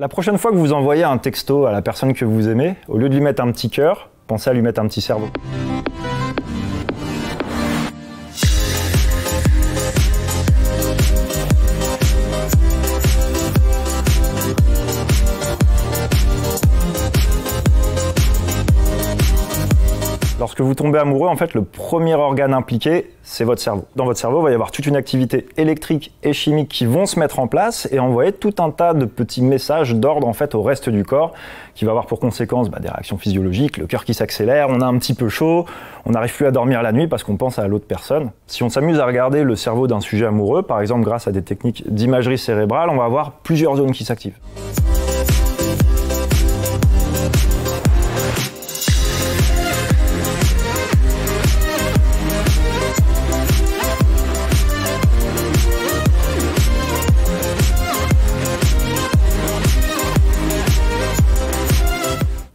La prochaine fois que vous envoyez un texto à la personne que vous aimez, au lieu de lui mettre un petit cœur, pensez à lui mettre un petit cerveau. Lorsque vous tombez amoureux, en fait, le premier organe impliqué, c'est votre cerveau. Dans votre cerveau, il va y avoir toute une activité électrique et chimique qui vont se mettre en place et envoyer tout un tas de petits messages d'ordre en fait au reste du corps, qui va avoir pour conséquence des réactions physiologiques, le cœur qui s'accélère, on a un petit peu chaud, on n'arrive plus à dormir la nuit parce qu'on pense à l'autre personne. Si on s'amuse à regarder le cerveau d'un sujet amoureux, par exemple grâce à des techniques d'imagerie cérébrale, on va avoir plusieurs zones qui s'activent.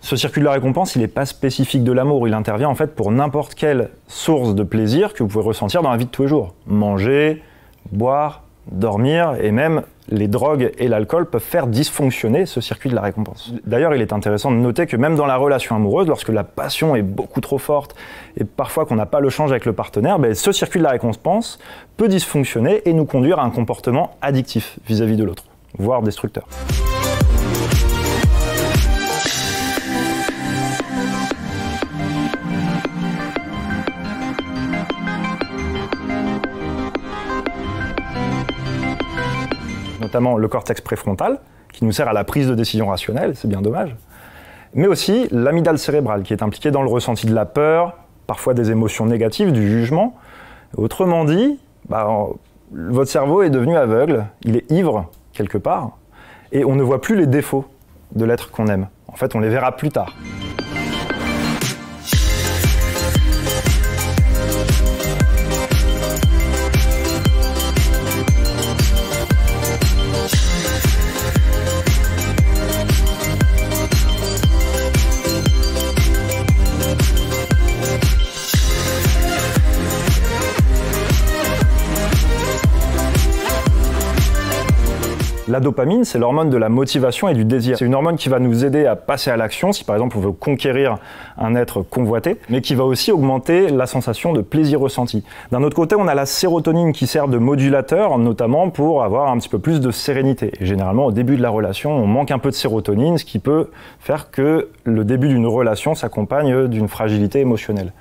Ce circuit de la récompense, il n'est pas spécifique de l'amour, il intervient en fait pour n'importe quelle source de plaisir que vous pouvez ressentir dans la vie de tous les jours. Manger, boire, dormir et même les drogues et l'alcool peuvent faire dysfonctionner ce circuit de la récompense. D'ailleurs, il est intéressant de noter que même dans la relation amoureuse, lorsque la passion est beaucoup trop forte et parfois qu'on n'a pas le change avec le partenaire, ben, ce circuit de la récompense peut dysfonctionner et nous conduire à un comportement addictif vis-à-vis de l'autre, voire destructeur. Notamment le cortex préfrontal, qui nous sert à la prise de décision rationnelle, c'est bien dommage, mais aussi l'amygdale cérébrale, qui est impliquée dans le ressenti de la peur, parfois des émotions négatives, du jugement. Autrement dit, votre cerveau est devenu aveugle, il est ivre, quelque part, et on ne voit plus les défauts de l'être qu'on aime. En fait, on les verra plus tard. La dopamine, c'est l'hormone de la motivation et du désir. C'est une hormone qui va nous aider à passer à l'action si par exemple on veut conquérir un être convoité, mais qui va aussi augmenter la sensation de plaisir ressenti. D'un autre côté, on a la sérotonine qui sert de modulateur, notamment pour avoir un petit peu plus de sérénité. Et généralement, au début de la relation, on manque un peu de sérotonine, ce qui peut faire que le début d'une relation s'accompagne d'une fragilité émotionnelle.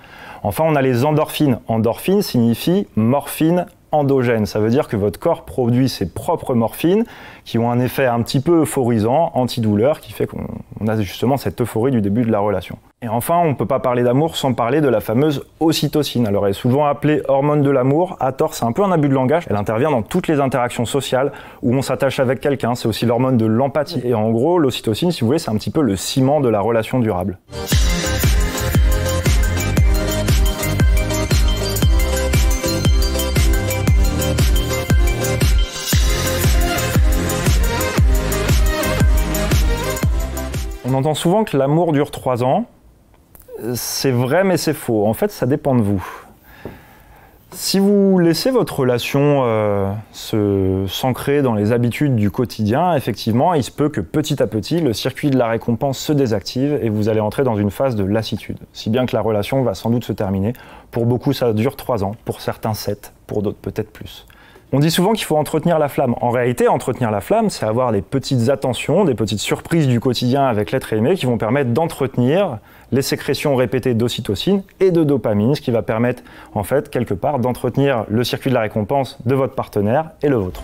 Enfin, on a les endorphines. Endorphine signifie morphine endogène, ça veut dire que votre corps produit ses propres morphines qui ont un effet un petit peu euphorisant, antidouleur, qui fait qu'on a justement cette euphorie du début de la relation. Et enfin, on ne peut pas parler d'amour sans parler de la fameuse ocytocine. Alors elle est souvent appelée hormone de l'amour, à tort, c'est un peu un abus de langage. Elle intervient dans toutes les interactions sociales où on s'attache avec quelqu'un, c'est aussi l'hormone de l'empathie. Et en gros, l'ocytocine, si vous voulez, c'est un petit peu le ciment de la relation durable. On entend souvent que l'amour dure 3 ans. C'est vrai, mais c'est faux. En fait, ça dépend de vous. Si vous laissez votre relation s'ancrer dans les habitudes du quotidien, effectivement, il se peut que petit à petit, le circuit de la récompense se désactive et vous allez entrer dans une phase de lassitude. Si bien que la relation va sans doute se terminer. Pour beaucoup, ça dure 3 ans. Pour certains, 7. Pour d'autres, peut-être plus. On dit souvent qu'il faut entretenir la flamme. En réalité, entretenir la flamme, c'est avoir des petites attentions, des petites surprises du quotidien avec l'être aimé qui vont permettre d'entretenir les sécrétions répétées d'ocytocine et de dopamine, ce qui va permettre, en fait, quelque part, d'entretenir le circuit de la récompense de votre partenaire et le vôtre.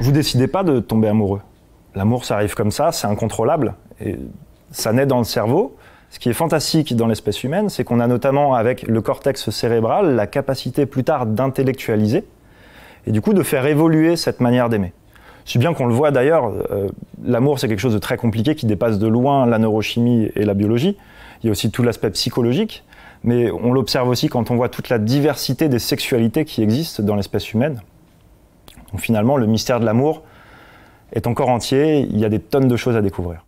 Vous décidez pas de tomber amoureux. L'amour, ça arrive comme ça, c'est incontrôlable, et ça naît dans le cerveau. Ce qui est fantastique dans l'espèce humaine, c'est qu'on a notamment avec le cortex cérébral la capacité plus tard d'intellectualiser et du coup de faire évoluer cette manière d'aimer. Si bien qu'on le voit d'ailleurs, l'amour c'est quelque chose de très compliqué qui dépasse de loin la neurochimie et la biologie. Il y a aussi tout l'aspect psychologique, mais on l'observe aussi quand on voit toute la diversité des sexualités qui existent dans l'espèce humaine. Donc finalement, le mystère de l'amour est encore entier, il y a des tonnes de choses à découvrir.